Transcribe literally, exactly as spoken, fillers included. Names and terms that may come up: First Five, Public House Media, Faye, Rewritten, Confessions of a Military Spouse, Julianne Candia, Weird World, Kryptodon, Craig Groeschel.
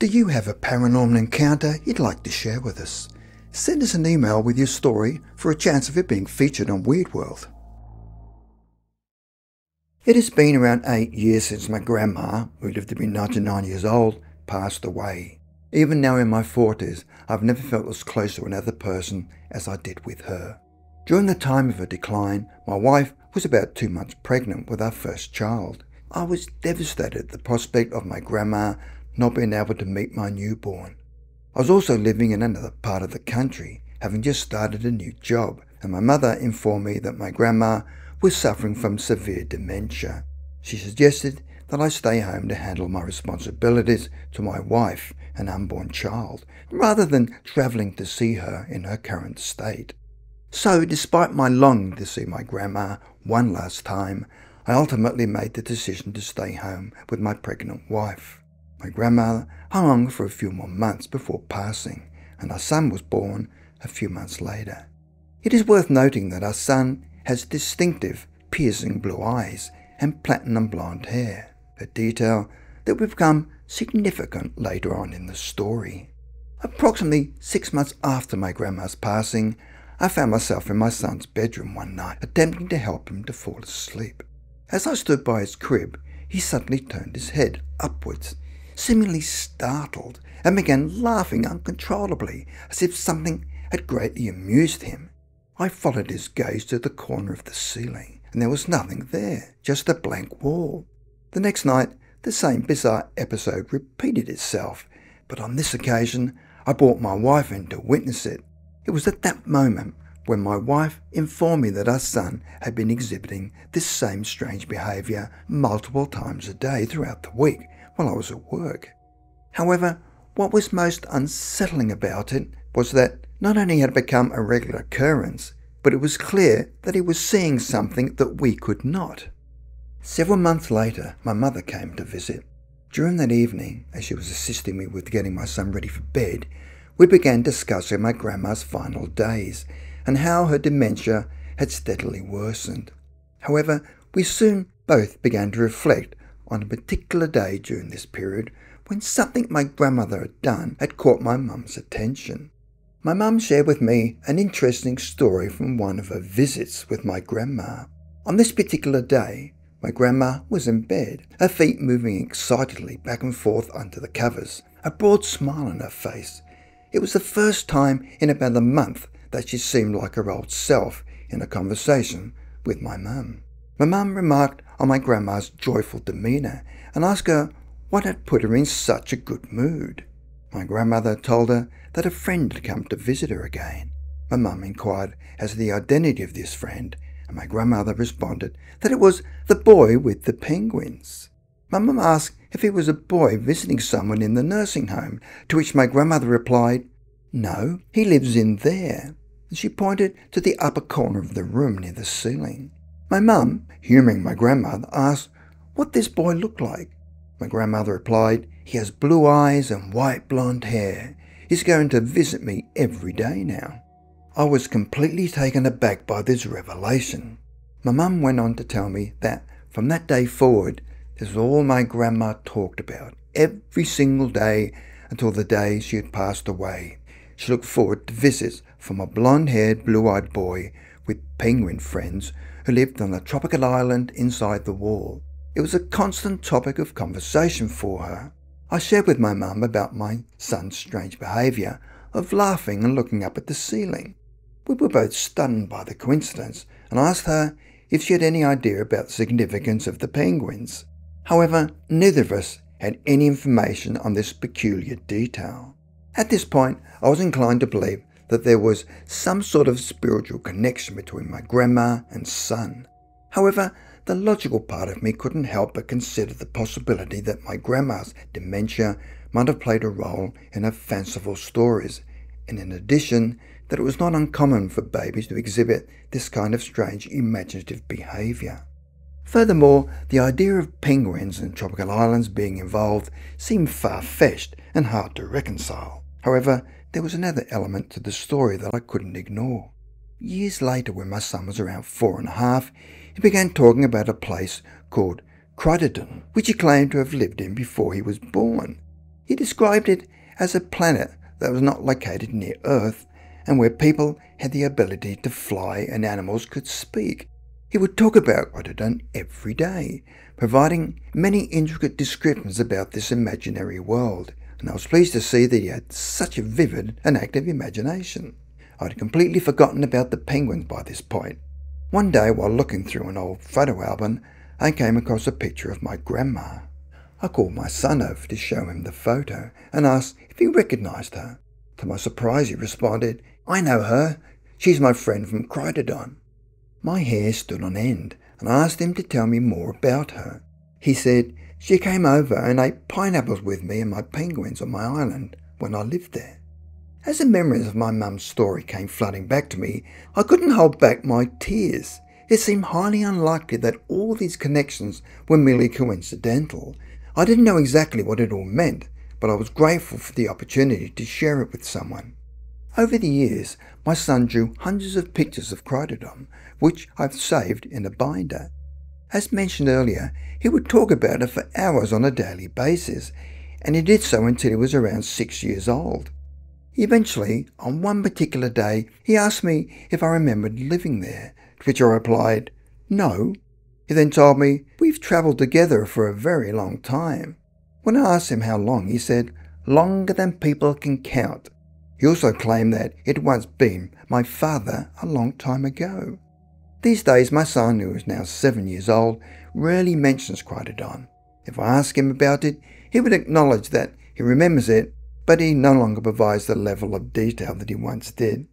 Do you have a paranormal encounter you'd like to share with us? Send us an email with your story for a chance of it being featured on Weird World. It has been around eight years since my grandma, who lived to be ninety-nine years old, passed away. Even now in my forties, I've never felt as close to another person as I did with her. During the time of her decline, my wife was about two months pregnant with our first child. I was devastated at the prospect of my grandma not being able to meet my newborn. I was also living in another part of the country, having just started a new job, and my mother informed me that my grandma was suffering from severe dementia. She suggested that I stay home to handle my responsibilities to my wife and unborn child, rather than travelling to see her in her current state. So, despite my longing to see my grandma one last time, I ultimately made the decision to stay home with my pregnant wife. My grandmother hung on for a few more months before passing, and our son was born a few months later. It is worth noting that our son has distinctive, piercing blue eyes and platinum blonde hair, a detail that will become significant later on in the story. Approximately six months after my grandma's passing, I found myself in my son's bedroom one night, attempting to help him to fall asleep. As I stood by his crib, he suddenly turned his head upwards, seemingly startled, and began laughing uncontrollably, as if something had greatly amused him. I followed his gaze to the corner of the ceiling, and there was nothing there, just a blank wall. The next night, the same bizarre episode repeated itself, but on this occasion, I brought my wife in to witness it. It was at that moment when my wife informed me that our son had been exhibiting this same strange behaviour multiple times a day throughout the week while I was at work. However, what was most unsettling about it was that not only had it become a regular occurrence, but it was clear that he was seeing something that we could not. Several months later, my mother came to visit. During that evening, as she was assisting me with getting my son ready for bed, we began discussing my grandma's final days and how her dementia had steadily worsened. However, we soon both began to reflect on a particular day during this period when something my grandmother had done had caught my mum's attention. My mum shared with me an interesting story from one of her visits with my grandma. On this particular day, my grandma was in bed, her feet moving excitedly back and forth under the covers, a broad smile on her face. It was the first time in about a month that she seemed like her old self in a conversation with my mum. My mum remarked on my grandma's joyful demeanour and asked her what had put her in such a good mood. My grandmother told her that a friend had come to visit her again. My mum inquired as to the identity of this friend, and my grandmother responded that it was the boy with the penguins. My mum asked if he was a boy visiting someone in the nursing home, to which my grandmother replied, "No, he lives in there," and she pointed to the upper corner of the room near the ceiling. My mum, humouring my grandmother, asked what this boy looked like. My grandmother replied, "He has blue eyes and white blonde hair. He's going to visit me every day now." I was completely taken aback by this revelation. My mum went on to tell me that from that day forward, this was all my grandma talked about every single day until the day she had passed away. She looked forward to visits from a blonde-haired, blue-eyed boy with penguin friends who lived on a tropical island inside the wall. It was a constant topic of conversation for her. I shared with my mum about my son's strange behaviour of laughing and looking up at the ceiling. We were both stunned by the coincidence and asked her if she had any idea about the significance of the penguins. However, neither of us had any information on this peculiar detail. At this point, I was inclined to believe that there was some sort of spiritual connection between my grandma and son. However, the logical part of me couldn't help but consider the possibility that my grandma's dementia might have played a role in her fanciful stories, and in addition, that it was not uncommon for babies to exhibit this kind of strange imaginative behaviour. Furthermore, the idea of penguins and tropical islands being involved seemed far-fetched and hard to reconcile. However, there was another element to the story that I couldn't ignore. Years later, when my son was around four and a half, he began talking about a place called Kryptodon, which he claimed to have lived in before he was born. He described it as a planet that was not located near Earth and where people had the ability to fly and animals could speak. He would talk about Kryptodon every day, providing many intricate descriptions about this imaginary world, and I was pleased to see that he had such a vivid and active imagination. I'd completely forgotten about the penguins by this point. One day, while looking through an old photo album, I came across a picture of my grandma. I called my son over to show him the photo and asked if he recognised her. To my surprise, he responded, "I know her. She's my friend from Kryptodon." My hair stood on end, and I asked him to tell me more about her. He said, "She came over and ate pineapples with me and my penguins on my island when I lived there." As the memories of my mum's story came flooding back to me, I couldn't hold back my tears. It seemed highly unlikely that all these connections were merely coincidental. I didn't know exactly what it all meant, but I was grateful for the opportunity to share it with someone. Over the years, my son drew hundreds of pictures of Kryptodon, which I've saved in a binder. As mentioned earlier, he would talk about it for hours on a daily basis, and he did so until he was around six years old. Eventually, on one particular day, he asked me if I remembered living there, to which I replied, "No." He then told me, "We've travelled together for a very long time." When I asked him how long, he said, "Longer than people can count." He also claimed that it had once been my father a long time ago. These days, my son, who is now seven years old, rarely mentions Kryptodon. If I ask him about it, he would acknowledge that he remembers it, but he no longer provides the level of detail that he once did.